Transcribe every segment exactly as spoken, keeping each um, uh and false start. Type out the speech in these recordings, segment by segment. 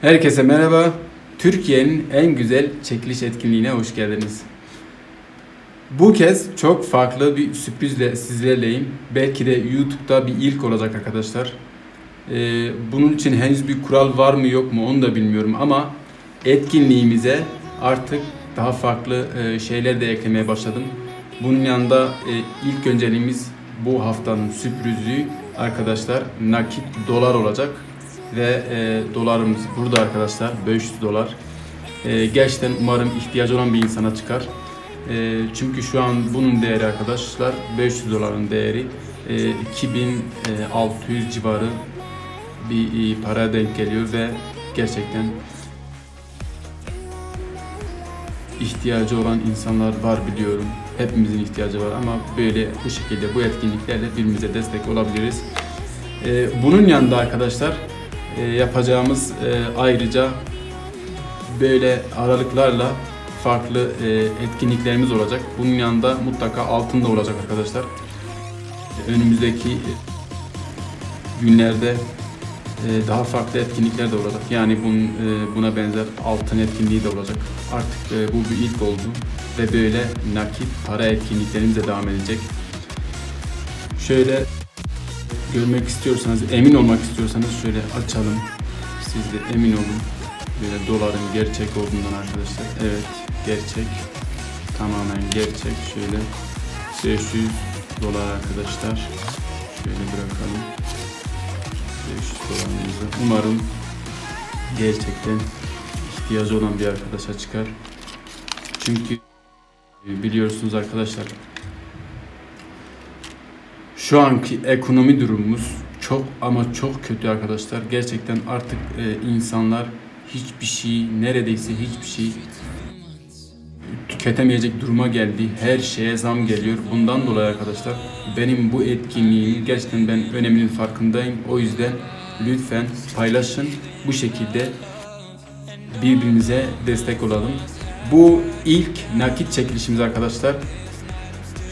Herkese merhaba. Türkiye'nin en güzel çekiliş etkinliğine hoş geldiniz. Bu kez çok farklı bir sürprizle sizlerleyim. Belki de YouTube'da bir ilk olacak arkadaşlar. Ee, bunun için henüz bir kural var mı yok mu onu da bilmiyorum ama etkinliğimize artık daha farklı e, şeyler de eklemeye başladım. Bunun yanında e, ilk önceliğimiz bu haftanın sürprizi arkadaşlar nakit dolar olacak. Ve e, dolarımız burada arkadaşlar beş yüz dolar. E, gerçekten umarım ihtiyacı olan bir insana çıkar. E, çünkü şu an bunun değeri arkadaşlar beş yüz doların değeri e, iki bin altı yüz civarı bir paraya denk geliyor ve gerçekten ihtiyacı olan insanlar var biliyorum. Hepimizin ihtiyacı var ama böyle bu şekilde bu etkinliklerle birbirimize destek olabiliriz. E, bunun yanında arkadaşlar yapacağımız ayrıca böyle aralıklarla farklı etkinliklerimiz olacak. Bunun yanında mutlaka altın da olacak arkadaşlar. Önümüzdeki günlerde daha farklı etkinlikler de olacak. Yani bunun, buna benzer altın etkinliği de olacak. Artık bu bir ilk oldu ve böyle nakit para etkinliklerimiz de devam edecek. Şöyle görmek istiyorsanız, emin olmak istiyorsanız şöyle açalım. Siz de emin olun. Böyle doların gerçek olduğundan arkadaşlar. Evet, gerçek. Tamamen gerçek. Şöyle beş yüz dolar arkadaşlar. Şöyle bırakalım. beş yüz dolarımızı. Umarım gerçekten ihtiyacı olan bir arkadaşa çıkar. Çünkü biliyorsunuz arkadaşlar, şu anki ekonomi durumumuz çok ama çok kötü arkadaşlar. Gerçekten artık e, insanlar hiçbir şey, neredeyse hiçbir şey tüketemeyecek duruma geldi. Her şeye zam geliyor. Bundan dolayı arkadaşlar benim bu etkinliği gerçekten ben öneminin farkındayım. O yüzden lütfen paylaşın. Bu şekilde birbirimize destek olalım. Bu ilk nakit çekilişimiz arkadaşlar.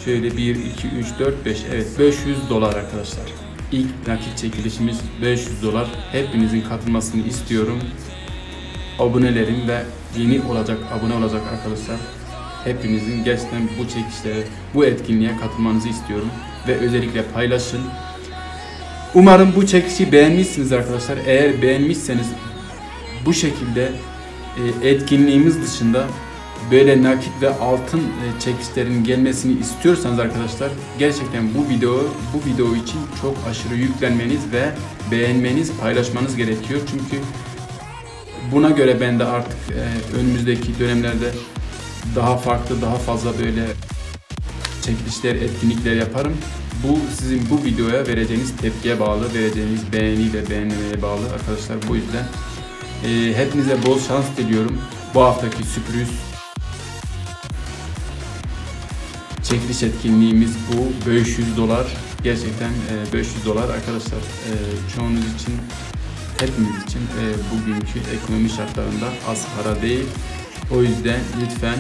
Şöyle bir, iki, üç, dört, beş, evet beş yüz dolar arkadaşlar. İlk nakit çekilişimiz beş yüz dolar. Hepinizin katılmasını istiyorum. Abonelerim ve yeni olacak, abone olacak arkadaşlar. Hepinizin gerçekten bu çekilişlere, bu etkinliğe katılmanızı istiyorum. Ve özellikle paylaşın. Umarım bu çekilişi beğenmişsiniz arkadaşlar. Eğer beğenmişseniz bu şekilde etkinliğimiz dışında böyle nakit ve altın çekişlerin gelmesini istiyorsanız arkadaşlar gerçekten bu video bu video için çok aşırı yüklenmeniz ve beğenmeniz, paylaşmanız gerekiyor. Çünkü buna göre ben de artık önümüzdeki dönemlerde daha farklı, daha fazla böyle çekilişler, etkinlikler yaparım. Bu sizin bu videoya vereceğiniz tepkiye bağlı, vereceğiniz beğeni ve beğenmeye bağlı arkadaşlar. Bu yüzden hepinize bol şans diliyorum. Bu haftaki sürpriz çekiliş etkinliğimiz bu beş yüz dolar. Gerçekten beş yüz dolar arkadaşlar, çoğunuz için, hepimiz için bugünkü ekonomi şartlarında az para değil. O yüzden lütfen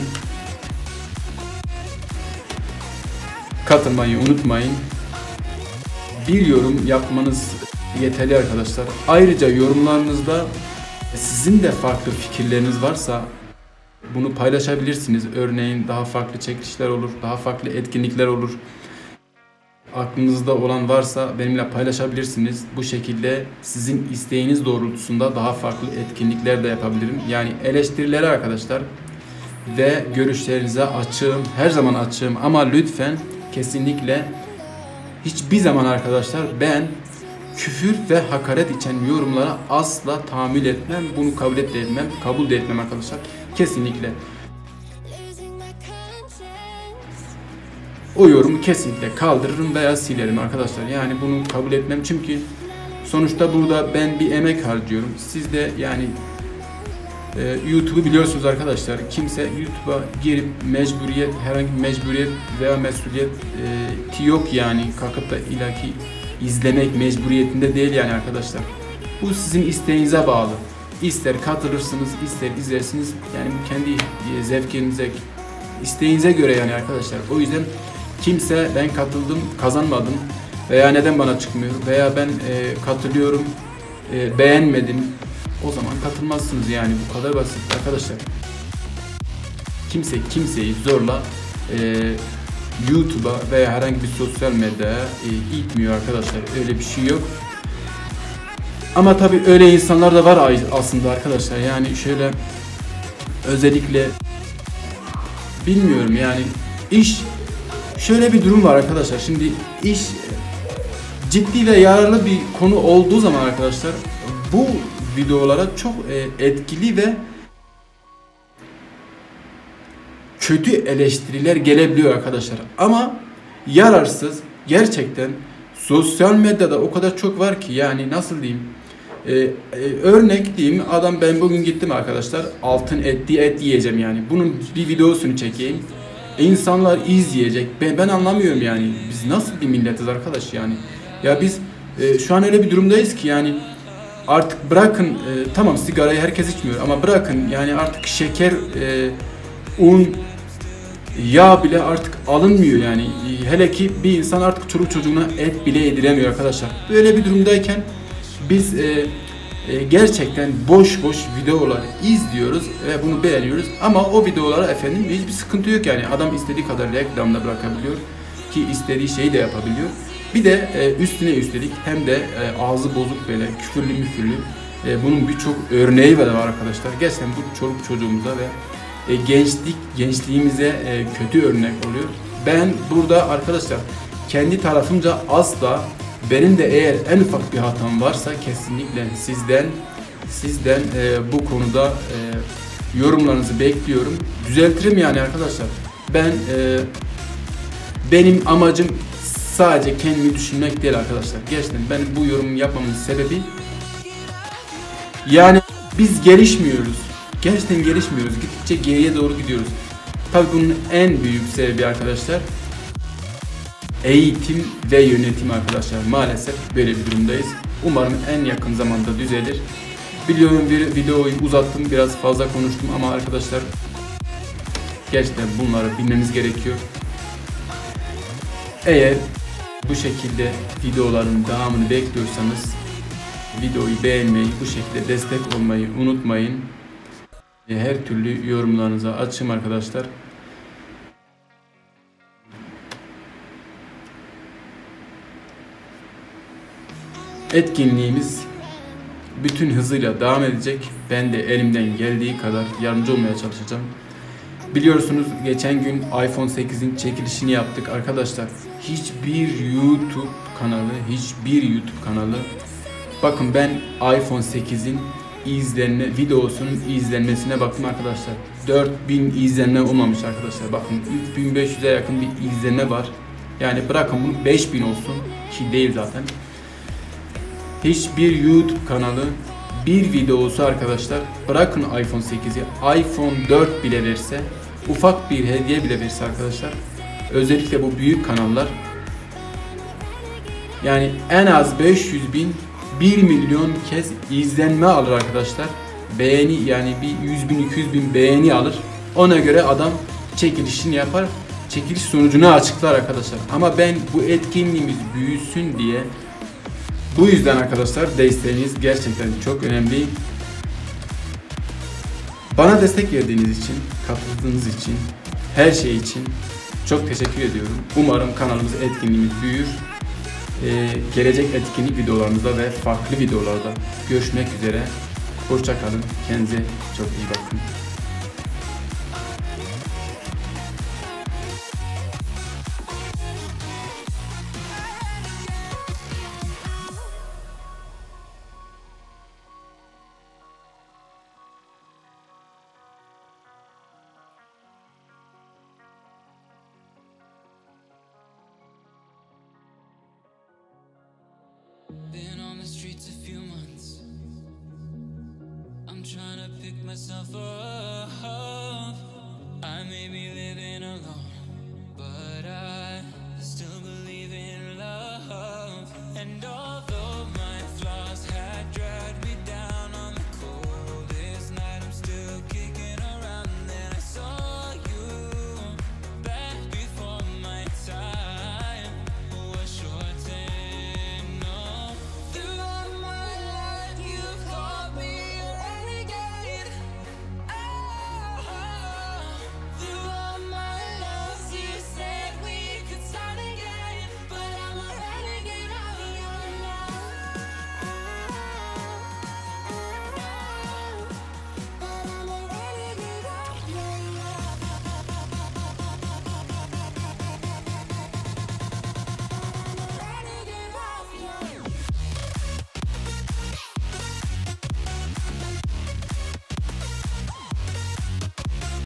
katılmayı unutmayın. Bir yorum yapmanız yeterli arkadaşlar. Ayrıca yorumlarınızda sizin de farklı fikirleriniz varsa bunu paylaşabilirsiniz. Örneğin daha farklı çekilişler olur, daha farklı etkinlikler olur. Aklınızda olan varsa benimle paylaşabilirsiniz. Bu şekilde sizin isteğiniz doğrultusunda daha farklı etkinlikler de yapabilirim. Yani eleştirilere arkadaşlar ve görüşlerinize açığım, her zaman açığım ama lütfen kesinlikle hiçbir zaman arkadaşlar ben küfür ve hakaret içeren yorumlara asla tahammül etmem. Bunu kabul etmem, kabul de etmem arkadaşlar. Kesinlikle. O yorumu kesinlikle kaldırırım veya silerim arkadaşlar. Yani bunu kabul etmem çünkü sonuçta burada ben bir emek harcıyorum. Siz de yani e, YouTube'u biliyorsunuz arkadaşlar. Kimse YouTube'a girip mecburiyet, herhangi bir mecburiyet veya mesuliyeti yok yani. Kalkıp da ilaki izlemek mecburiyetinde değil yani arkadaşlar. Bu sizin isteğinize bağlı. İster katılırsınız, ister izlersiniz. Yani kendi zevkinize, isteğinize göre yani arkadaşlar. O yüzden kimse ben katıldım, kazanmadım veya neden bana çıkmıyor veya ben e, katılıyorum, e, beğenmedim o zaman katılmazsınız. Yani bu kadar basit arkadaşlar. Kimse kimseyi zorla e, YouTube'a veya herhangi bir sosyal medyaya e, itmiyor arkadaşlar. Öyle bir şey yok. Ama tabii öyle insanlar da var aslında arkadaşlar. Yani şöyle özellikle bilmiyorum yani iş şöyle bir durum var arkadaşlar. Şimdi iş ciddi ve yararlı bir konu olduğu zaman arkadaşlar bu videolara çok etkili ve kötü eleştiriler gelebiliyor arkadaşlar. Ama yararsız gerçekten sosyal medyada o kadar çok var ki yani nasıl diyeyim. Ee, e, örnek diyeyim adam ben bugün gittim arkadaşlar altın etli et yiyeceğim yani bunun bir videosunu çekeyim insanlar izleyecek ben, ben anlamıyorum yani biz nasıl bir milletiz arkadaş yani ya biz e, şu an öyle bir durumdayız ki yani artık bırakın e, tamam sigarayı herkes içmiyor ama bırakın yani artık şeker e, un yağ bile artık alınmıyor yani hele ki bir insan artık çoluk çocuğuna et bile yediremiyor arkadaşlar böyle bir durumdayken biz e, e, gerçekten boş boş videoları izliyoruz ve bunu beğeniyoruz ama o videolara efendim hiçbir sıkıntı yok yani adam istediği kadar reklamda bırakabiliyor ki istediği şeyi de yapabiliyor. Bir de e, üstüne üstelik hem de e, ağzı bozuk böyle küfürlü müfürlü e, bunun birçok örneği var arkadaşlar. Gerçekten bu çoluk çocuğumuza ve e, gençlik gençliğimize e, kötü örnek oluyor. Ben burada arkadaşlar kendi tarafımca asla benim de eğer en ufak bir hatam varsa kesinlikle sizden sizden e, bu konuda e, yorumlarınızı bekliyorum. Düzeltirim yani arkadaşlar. Ben e, benim amacım sadece kendimi düşünmek değil arkadaşlar. Gerçekten ben bu yorumu yapmamın sebebi yani biz gelişmiyoruz. Gerçekten gelişmiyoruz. Gittikçe geriye doğru gidiyoruz. Tabii bunun en büyük sebebi arkadaşlar eğitim ve yönetim arkadaşlar. Maalesef böyle bir durumdayız. Umarım en yakın zamanda düzelir. Biliyorum bir videoyu uzattım. Biraz fazla konuştum ama arkadaşlar gerçekten bunları bilmemiz gerekiyor. Eğer bu şekilde videoların devamını bekliyorsanız videoyu beğenmeyi, bu şekilde destek olmayı unutmayın. Her türlü yorumlarınıza açığım arkadaşlar. Etkinliğimiz bütün hızıyla devam edecek. Ben de elimden geldiği kadar yardımcı olmaya çalışacağım. Biliyorsunuz geçen gün iPhone sekizin çekilişini yaptık arkadaşlar. Hiçbir YouTube kanalı, hiçbir YouTube kanalı. Bakın ben iPhone sekizin izlenme videosunun izlenmesine baktım arkadaşlar. dört bin izlenme olmamış arkadaşlar. Bakın üç bin beş yüze yakın bir izlenme var. Yani bırakın bunu beş bin olsun ki değil zaten. Hiçbir YouTube kanalı bir videosu arkadaşlar bırakın iPhone sekizi iPhone dört bile verse ufak bir hediye bile verse arkadaşlar özellikle bu büyük kanallar yani en az beş yüz bin bir milyon kez izlenme alır arkadaşlar beğeni yani bir yüz bin iki yüz bin beğeni alır ona göre adam çekilişini yapar çekiliş sonucunu açıklar arkadaşlar ama ben bu etkinliğimiz büyüsün diye bu yüzden arkadaşlar desteğiniz gerçekten çok önemli. Bana destek verdiğiniz için, katıldığınız için, her şey için çok teşekkür ediyorum. Umarım kanalımız, etkinliğimiz büyür. Ee, gelecek etkinlik videolarımızda ve farklı videolarda görüşmek üzere. Hoşça kalın. Kendinize çok iyi bakın. Been on the streets a few months. I'm trying to pick myself up. I may be living alone.